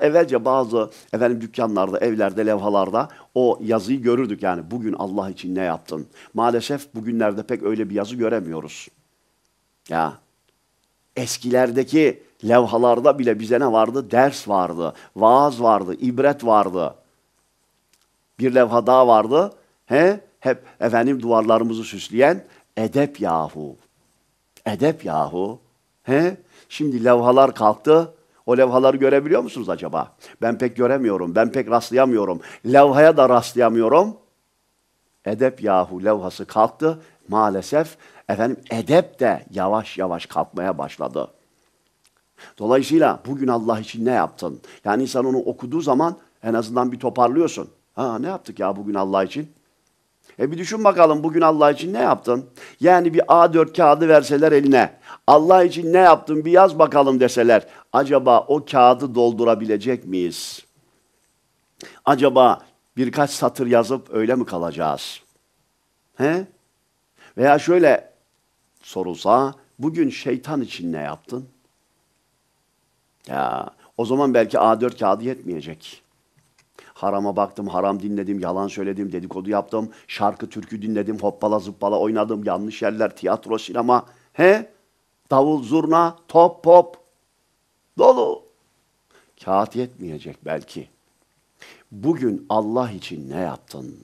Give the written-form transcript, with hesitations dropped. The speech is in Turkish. Evvelce bazı dükkanlarda, evlerde, levhalarda o yazıyı görürdük yani. Bugün Allah için ne yaptın? Maalesef bugünlerde pek öyle bir yazı göremiyoruz. Ya eskilerdeki levhalarda bile bize ne vardı? Ders vardı, vaaz vardı, ibret vardı. Bir levha daha vardı. Hep duvarlarımızı süsleyen edep yahu. Edep yahu. Şimdi levhalar kalktı. O levhaları görebiliyor musunuz acaba? Ben pek göremiyorum, ben pek rastlayamıyorum. Levhaya da rastlayamıyorum. Edep yahu levhası kalktı. Maalesef edep de yavaş yavaş kalkmaya başladı. Dolayısıyla bugün Allah için ne yaptın? Yani insan onu okuduğu zaman en azından bir toparlıyorsun. Ha, ne yaptık ya bugün Allah için? Bir düşün bakalım bugün Allah için ne yaptın? Yani bir A4 kağıdı verseler eline, Allah için ne yaptın bir yaz bakalım deseler, acaba o kağıdı doldurabilecek miyiz? Acaba birkaç satır yazıp öyle mi kalacağız? Veya şöyle sorulsa, bugün şeytan için ne yaptın? Ya, o zaman belki A4 kağıdı yetmeyecek. Harama baktım, haram dinledim, yalan söyledim, dedikodu yaptım, şarkı türkü dinledim, hoppala zıppala oynadım, yanlış yerler, tiyatro, sinema, davul, zurna, top, pop, dolu. Kağıt yetmeyecek belki. Bugün Allah için ne yaptın?